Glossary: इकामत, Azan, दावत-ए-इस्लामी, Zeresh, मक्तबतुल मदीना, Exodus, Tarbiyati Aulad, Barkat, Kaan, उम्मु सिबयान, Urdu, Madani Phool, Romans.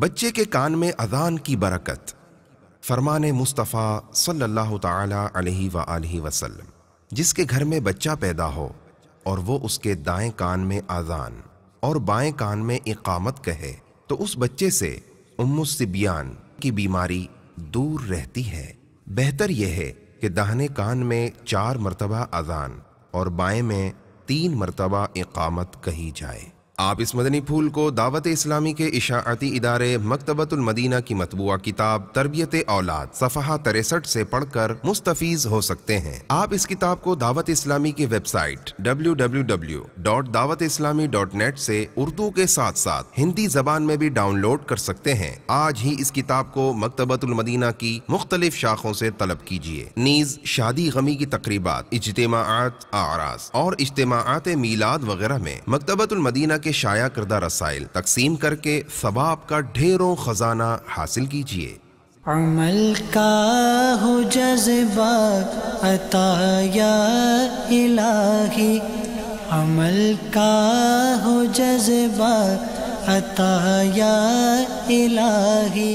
बच्चे के कान में अज़ान की बरकत। फरमान मुस्तफ़ा सल्लल्लाहु ताला अलैहि व आलिहि वसल्लम, जिसके घर में बच्चा पैदा हो और वो उसके दाएं कान में अज़ान और बाएं कान में इकामत कहे तो उस बच्चे से उम्मु सिबयान की बीमारी दूर रहती है। बेहतर यह है कि दाहिने कान में 4 मरतबा अज़ान और बाएं में 3 मरतबा इकामत कही जाए। आप इस मदनी फूल को दावत-ए-इस्लामी के इशाअती इदारे मक्तबतुल मदीना की मतबूआ किताब तर्बियत-ए-औलाद सफ़हा 63 से पढ़कर मुस्तफ़ीज़ हो सकते हैं। आप इस किताब को दावत-ए-इस्लामी की वेबसाइट www.dawat-e-islami.net से उर्दू के साथ साथ हिंदी जबान में भी डाउनलोड कर सकते हैं। आज ही इस किताब को मक्तबतुल मदीना की मुख्तलिफ शाखों से तलब कीजिए। नीज शादी गमी की तकरीबात, इज्तिमाआत, आरास और इज्तिमाआत मीलाद वगैरह में मक्तबतुल मदीना के शाया करदा रसाइल तकसीम करके सवाब का ढेरों खजाना हासिल कीजिए। अमल का हो जज्बा अता या इलाही, अमल का हो जज्बा अता या इलाही।